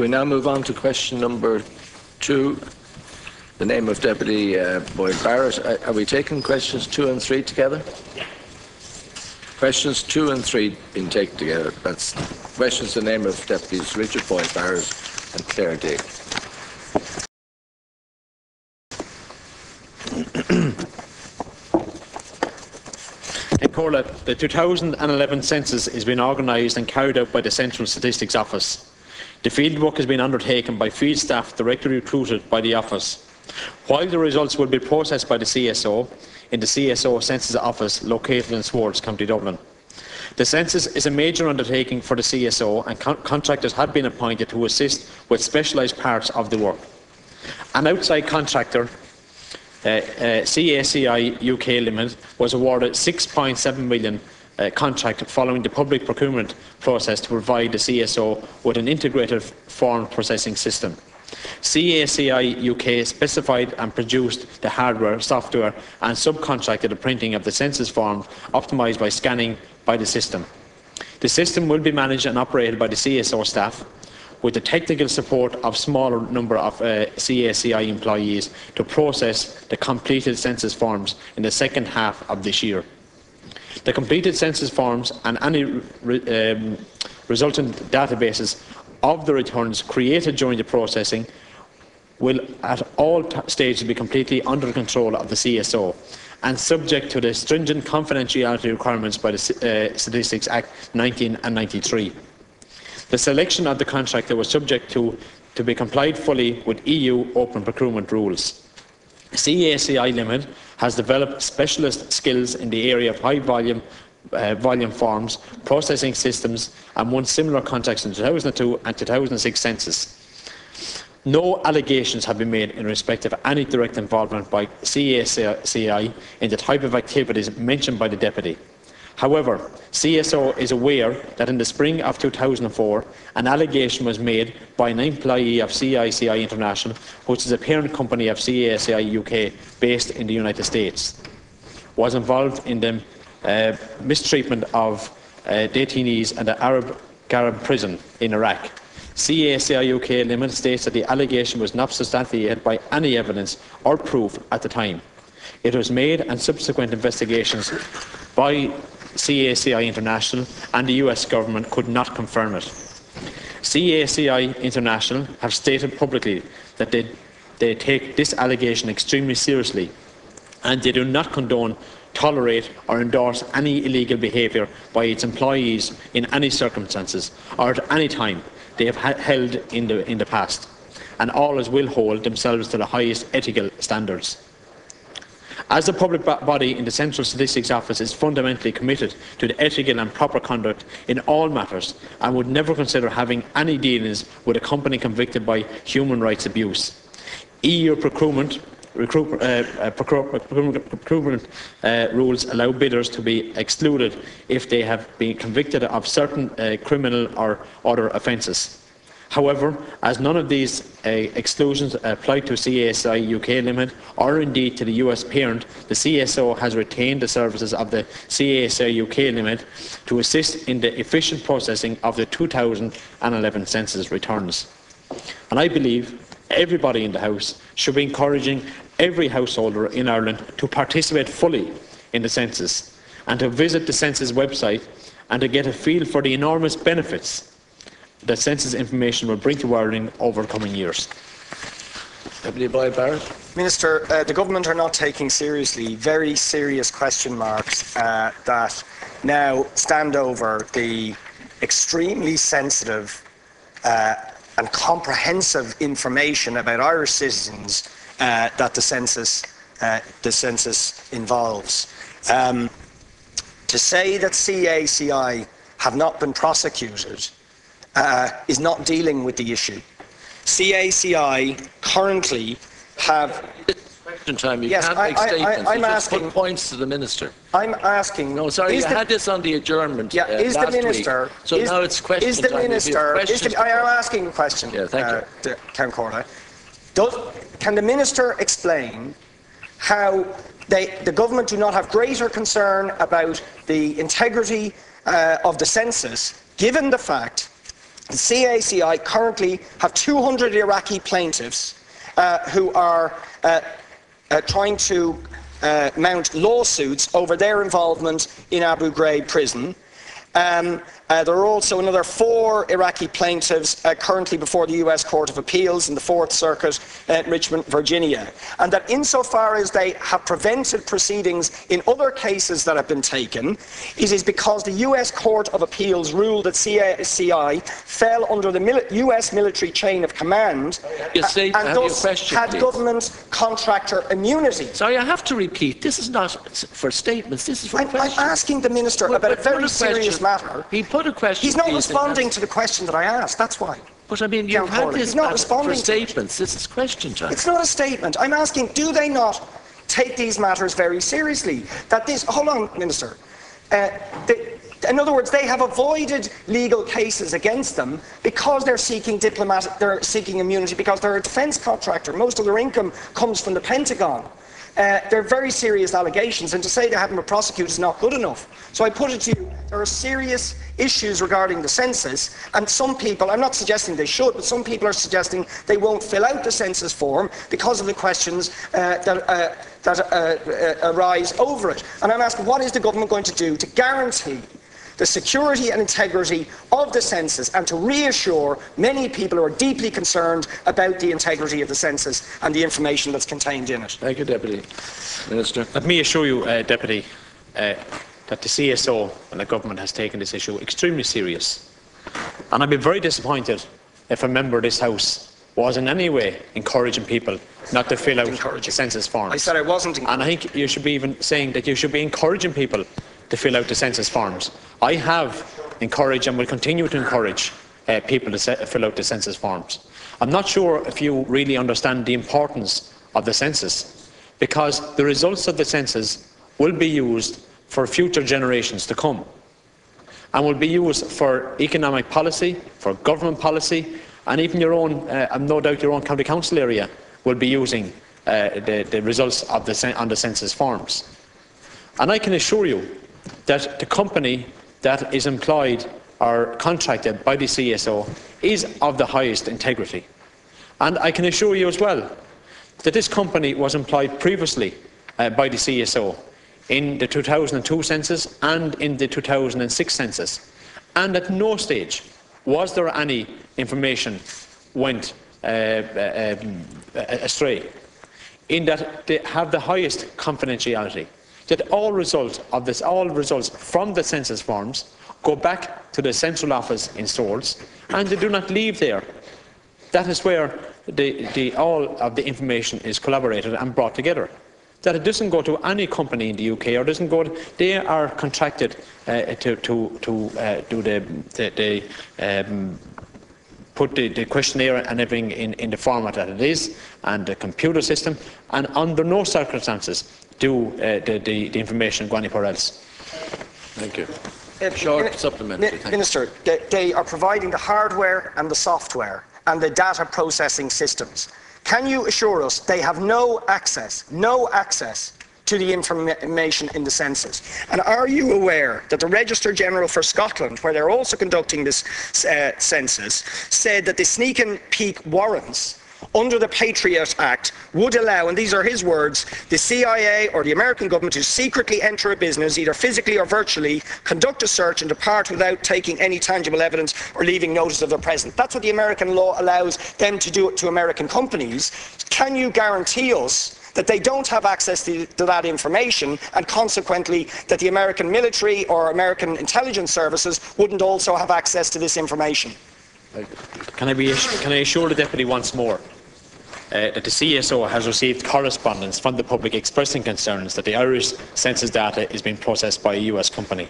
We now move on to question number 2. The name of Deputy Boyd Barrett. Are we taking questions 2 and 3 together? Yeah. Questions 2 and 3 being taken together. That's questions the name of Deputies Richard Boyd Barrett and Clare Daly. The 2011 census is being organised and carried out by the Central Statistics Office. The fieldwork has been undertaken by field staff directly recruited by the office. While the results will be processed by the CSO in the CSO Census Office located in Swords, County Dublin. The census is a major undertaking for the CSO, and contractors have been appointed to assist with specialised parts of the work. An outside contractor, CACI UK Limited, was awarded £6.7 million contract following the public procurement process to provide the CSO with an integrated form processing system. CACI UK specified and produced the hardware, software and subcontracted the printing of the census forms optimised by scanning by the system. The system will be managed and operated by the CSO staff, with the technical support of a smaller number of CACI employees to process the completed census forms in the second half of this year. The completed census forms and any resultant databases of the returns created during the processing will at all stages be completely under control of the CSO and subject to the stringent confidentiality requirements by the Statistics Act 1993. The selection of the contractor was subject to be complied fully with EU open procurement rules. CACI Limited has developed specialist skills in the area of high volume forms, processing systems and won similar contracts in 2002 and 2006 census. No allegations have been made in respect of any direct involvement by CACI in the type of activities mentioned by the Deputy. However, CSO is aware that in the spring of 2004, an allegation was made by an employee of CICI International, which is a parent company of CACI UK based in the United States, was involved in the mistreatment of detainees at the Abu Ghraib prison in Iraq. CACI UK Limited states that the allegation was not substantiated by any evidence or proof at the time. It was made and subsequent investigations by CACI International and the US government could not confirm it. CACI International have stated publicly that they take this allegation extremely seriously and they do not condone, tolerate or endorse any illegal behaviour by its employees in any circumstances or at any time they have held in the past, and always will hold themselves to the highest ethical standards. As the public body in the Central Statistics Office is fundamentally committed to the ethical and proper conduct in all matters and would never consider having any dealings with a company convicted by human rights abuse, EU procurement rules allow bidders to be excluded if they have been convicted of certain criminal or other offences. However, as none of these exclusions apply to CACI UK Limited or indeed to the US parent, the CSO has retained the services of the CACI UK Limited to assist in the efficient processing of the 2011 census returns. And I believe everybody in the House should be encouraging every householder in Ireland to participate fully in the census and to visit the census website and to get a feel for the enormous benefits that census information will bring to Ireland over coming years. Deputy Boyd Barrett. Minister, the government are not taking seriously very serious question marks that now stand over the extremely sensitive and comprehensive information about Irish citizens that the census involves. To say that CACI have not been prosecuted is not dealing with the issue. CACI currently have. Question time. You yes, can't make statements. I'm asking. Just put points to the minister. I'm asking. No, sorry. You had this on the adjournment. Yeah. Is last the minister? Week, so is, now it's question is the time. Minister? Is the, I am asking a question. Yeah. Thank you, Count Corley. Can the minister explain how the government do not have greater concern about the integrity of the census, given the fact The CACI currently have 200 Iraqi plaintiffs who are trying to mount lawsuits over their involvement in Abu Ghraib prison. There are also another 4 Iraqi plaintiffs currently before the US Court of Appeals in the 4th Circuit in Richmond, Virginia. And that insofar as they have prevented proceedings in other cases that have been taken, it is because the US Court of Appeals ruled that CACI fell under the US military chain of command and thus had government contractor immunity. Sorry, I have to repeat, this is not for statements, this is for questions. I'm asking the Minister about a very serious matter. He's not responding to the question that I asked, that's why. But I mean, you've had this for statements, this is question time. It's not a statement. I'm asking, do they not take these matters very seriously? That this, hold on, Minister. In other words, they have avoided legal cases against them because they're seeking immunity because they're a defence contractor. Most of their income comes from the Pentagon. They're very serious allegations, and to say they haven't been prosecuted is not good enough. So I put it to you, there are serious issues regarding the census, and some people, I'm not suggesting they should, but some people are suggesting they won't fill out the census form because of the questions that arise over it. And I'm asking, what is the government going to do to guarantee the security and integrity of the census and to reassure many people who are deeply concerned about the integrity of the census and the information that's contained in it? Thank you, Deputy Minister. Let me assure you, Deputy, that the CSO and the government has taken this issue extremely serious. And I'd be very disappointed if a member of this House was in any way encouraging people not to fill out the census forms. I said I wasn't encouraging. And I think you should be even saying that you should be encouraging people to fill out the census forms. I have encouraged and will continue to encourage people to fill out the census forms. I'm not sure if you really understand the importance of the census, because the results of the census will be used for future generations to come and will be used for economic policy, for government policy, and even your own, no doubt your own county council area will be using the results of the census forms. And I can assure you that the company that is employed or contracted by the CSO is of the highest integrity. And I can assure you as well that this company was employed previously by the CSO in the 2002 census and in the 2006 census. And at no stage was there any information went astray, in that they have the highest confidentiality, that all results from the census forms go back to the central office in Swords, and they do not leave there. That is where all of the information is collaborated and brought together. That it doesn't go to any company in the UK, or doesn't go to, they are contracted to do put the questionnaire and everything in the format that it is, and the computer system, and under no circumstances do the information go anywhere else. Thank you. Short supplementary. Minister, they are providing the hardware and the software and the data processing systems. Can you assure us they have no access to the information in the census? And are you aware that the Registrar General for Scotland, where they're also conducting this census, said that the sneak and peek warrants under the Patriot Act would allow, and these are his words, the CIA or the American government to secretly enter a business, either physically or virtually, conduct a search and depart without taking any tangible evidence or leaving notice of their presence. That's what the American law allows them to do to American companies. Can you guarantee us that they don't have access to that information, and consequently that the American military or American intelligence services wouldn't also have access to this information? Can I assure the Deputy once more that the CSO has received correspondence from the public expressing concerns that the Irish census data is being processed by a US company,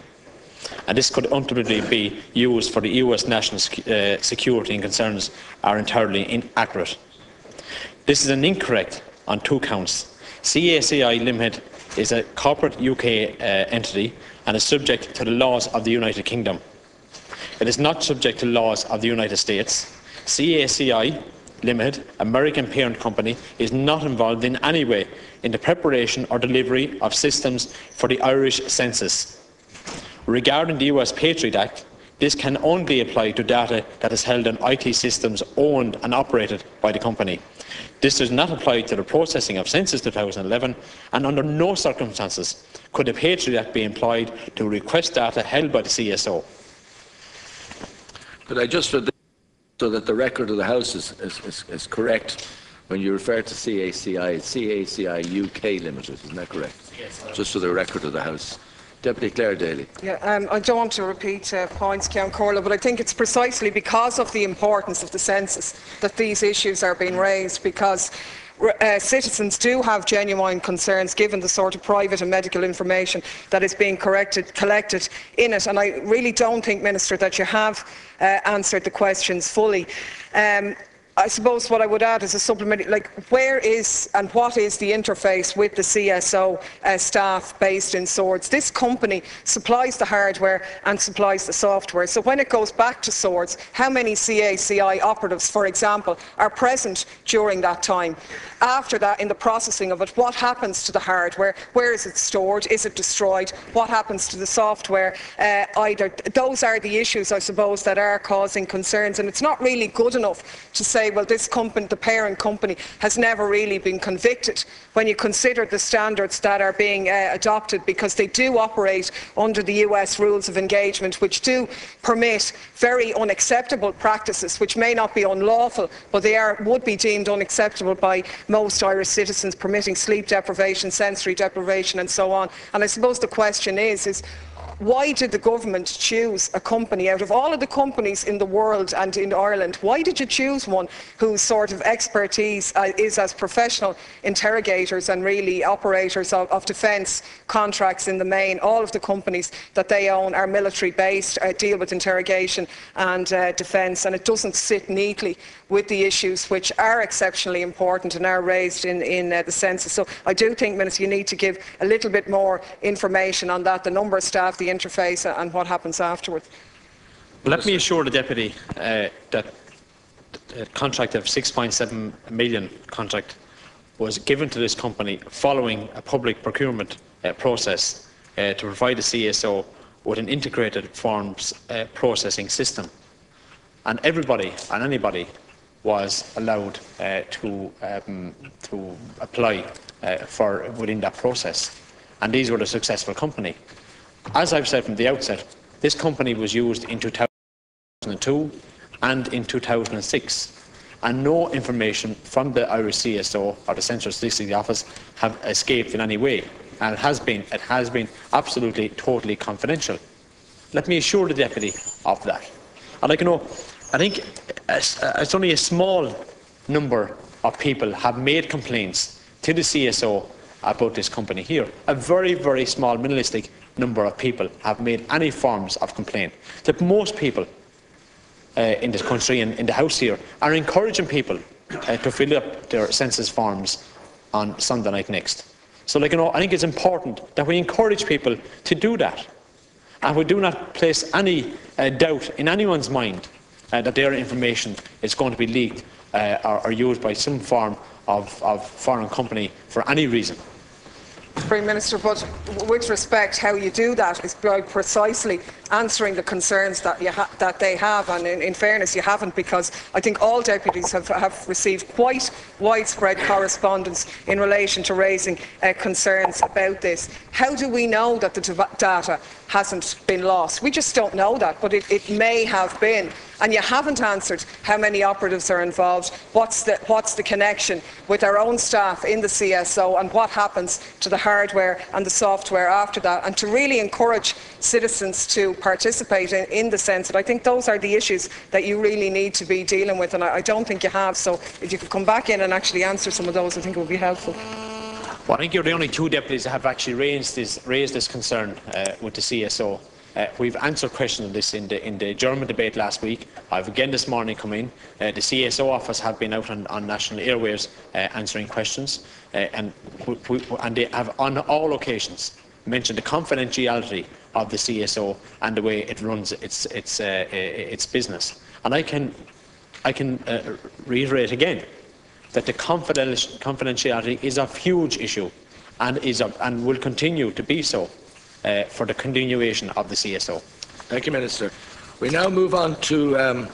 and this could ultimately be used for the US national security, and concerns are entirely inaccurate. This is an incorrect on 2 counts. CACI Limited is a corporate UK entity and is subject to the laws of the United Kingdom. It is not subject to laws of the United States. CACI Limited, American parent company, is not involved in any way in the preparation or delivery of systems for the Irish census. Regarding the US Patriot Act, This can only apply to data that is held on IT systems owned and operated by the company. This does not apply to the processing of Census 2011, and under no circumstances could a Patriot Act be employed to request data held by the CSO. Could I just, so that the record of the House is correct, when you refer to CACI, it's CACI UK Limited, isn't that correct? Yes. Just for the record of the House. Deputy Clare Daly. Yeah, I don't want to repeat points, Cian Corla, but I think it's precisely because of the importance of the census that these issues are being raised, because citizens do have genuine concerns given the sort of private and medical information that is being collected in it. And I really don't think, Minister, that you have answered the questions fully. I suppose what I would add is a supplementary, like, where is and what is the interface with the CSO staff based in Swords? This company supplies the hardware and supplies the software. So when it goes back to Swords, how many CACI operatives, for example, are present during that time? After that, in the processing of it, what happens to the hardware? Where is it stored? Is it destroyed? What happens to the software? Those are the issues, I suppose, that are causing concerns. And it's not really good enough to say, well, this company, the parent company, has never really been convicted when you consider the standards that are being adopted, because they do operate under the US rules of engagement, which do permit very unacceptable practices, which may not be unlawful, but they would be deemed unacceptable by most Irish citizens, permitting sleep deprivation, sensory deprivation and so on. And I suppose the question is why did the government choose a company out of all of the companies in the world and in Ireland? Why did you choose one whose sort of expertise is as professional interrogators and really operators of defence contracts in the main? All of the companies that they own are military based, deal with interrogation and defence, and it doesn't sit neatly with the issues which are exceptionally important and are raised in the census. So I do think, Minister, you need to give a little bit more information on that, the number of staff, the interface and what happens afterwards. Well, let me assure the Deputy that the contract of €6.7 million contract was given to this company following a public procurement process to provide the CSO with an integrated forms processing system. And everybody and anybody was allowed to apply for within that process. And these were the successful company. As I've said from the outset, this company was used in 2002 and in 2006, and no information from the Irish CSO or the Central Statistics Office have escaped in any way, and it has been absolutely, totally confidential. Let me assure the Deputy of that. And I think it's only a small number of people have made complaints to the CSO about this company here. A very, very small, minimalistic number of people have made any forms of complaint. That most people in this country and in the House here are encouraging people to fill up their census forms on Sunday night next. So, I think it's important that we encourage people to do that, and we do not place any doubt in anyone's mind that their information is going to be leaked or used by some form of foreign company for any reason. Prime Minister, but with respect, how you do that is by precisely answering the concerns that they have, and in fairness you haven't, because I think all deputies have received quite widespread correspondence in relation to raising concerns about this. How do we know that the data hasn't been lost? We just don't know that, but it may have been. And you haven't answered how many operatives are involved, what's the connection with our own staff in the CSO, and what happens to the hardware and the software after that, and to really encourage citizens to participate in the census. I think those are the issues that you really need to be dealing with, and I don't think you have. So if you could come back in and actually answer some of those, I think it would be helpful. Well, I think you're the only two deputies that have actually raised this concern with the CSO. We've answered questions on this in the German debate last week. I've again this morning come in. The CSO office have been out on national airwaves answering questions, and they have on all occasions mentioned the confidentiality of the CSO and the way it runs its business. And I can reiterate again that the confidentiality is a huge issue, and and will continue to be so for the continuation of the CSO. Thank you, Minister. We now move on to